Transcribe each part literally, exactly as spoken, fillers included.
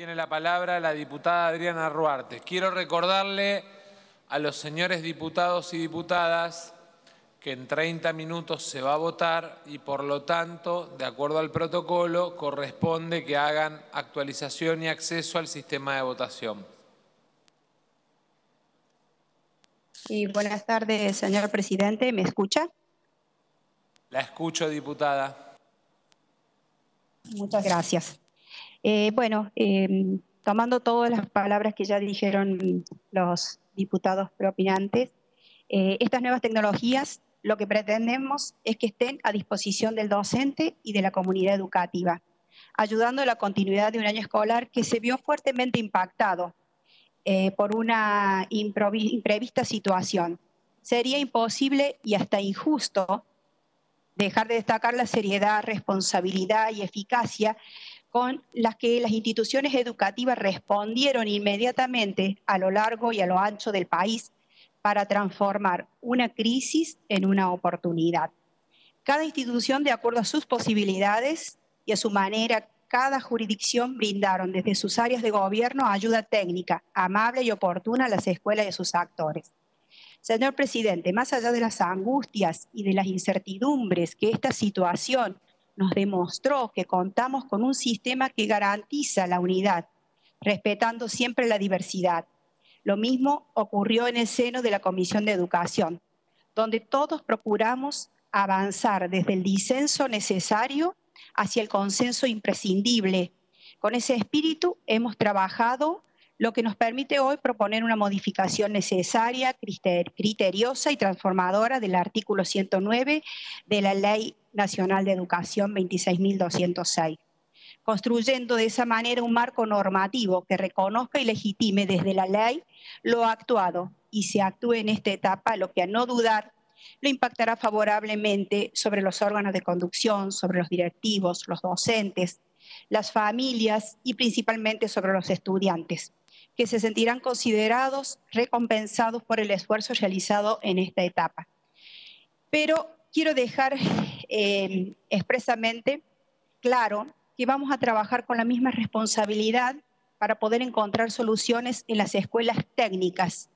Tiene la palabra la diputada Adriana Ruarte. Quiero recordarle a los señores diputados y diputadas que en treinta minutos se va a votar y, por lo tanto, de acuerdo al protocolo, corresponde que hagan actualización y acceso al sistema de votación. Y buenas tardes, señor presidente. ¿Me escucha? La escucho, diputada. Muchas gracias. Eh, bueno, eh, tomando todas las palabras que ya dijeron los diputados propinantes, eh, estas nuevas tecnologías lo que pretendemos es que estén a disposición del docente y de la comunidad educativa, ayudando a la continuidad de un año escolar que se vio fuertemente impactado eh, por una imprevista situación. Sería imposible y hasta injusto dejar de destacar la seriedad, responsabilidad y eficacia con las que las instituciones educativas respondieron inmediatamente a lo largo y a lo ancho del país para transformar una crisis en una oportunidad. Cada institución, de acuerdo a sus posibilidades y a su manera, cada jurisdicción brindaron desde sus áreas de gobierno ayuda técnica, amable y oportuna a las escuelas y a sus actores. Señor presidente, más allá de las angustias y de las incertidumbres que esta situación nos demostró, que contamos con un sistema que garantiza la unidad, respetando siempre la diversidad. Lo mismo ocurrió en el seno de la Comisión de Educación, donde todos procuramos avanzar desde el disenso necesario hacia el consenso imprescindible. Con ese espíritu hemos trabajado, lo que nos permite hoy proponer una modificación necesaria, criteriosa y transformadora del artículo ciento nueve de la Ley Nacional de Educación veintiséis mil doscientos seis, construyendo de esa manera un marco normativo que reconozca y legitime desde la ley lo actuado y se actúe en esta etapa, lo que a no dudar lo impactará favorablemente sobre los órganos de conducción, sobre los directivos, los docentes, las familias y principalmente sobre los estudiantes, que se sentirán considerados, recompensados por el esfuerzo realizado en esta etapa. Pero quiero dejar eh, expresamente claro que vamos a trabajar con la misma responsabilidad para poder encontrar soluciones en las escuelas técnicas,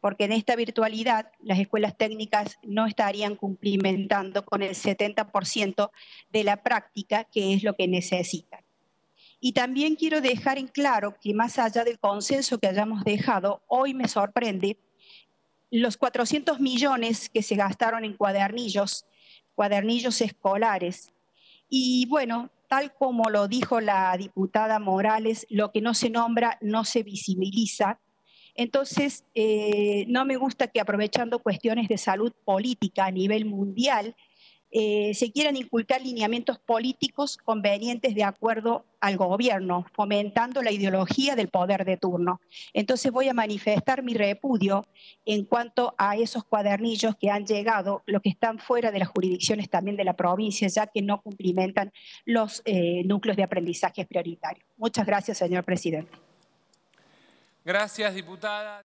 porque en esta virtualidad las escuelas técnicas no estarían cumplimentando con el setenta por ciento de la práctica, que es lo que necesitan. Y también quiero dejar en claro que más allá del consenso que hayamos dejado, hoy me sorprende los cuatrocientos millones que se gastaron en cuadernillos, cuadernillos escolares. Y bueno, tal como lo dijo la diputada Morales, lo que no se nombra no se visibiliza. Entonces, eh, no me gusta que, aprovechando cuestiones de salud política a nivel mundial, Eh, se quieran inculcar lineamientos políticos convenientes de acuerdo al gobierno, fomentando la ideología del poder de turno. Entonces voy a manifestar mi repudio en cuanto a esos cuadernillos que han llegado, los que están fuera de las jurisdicciones también de la provincia, ya que no cumplimentan los eh, núcleos de aprendizaje prioritarios. Muchas gracias, señor presidente. Gracias, diputada.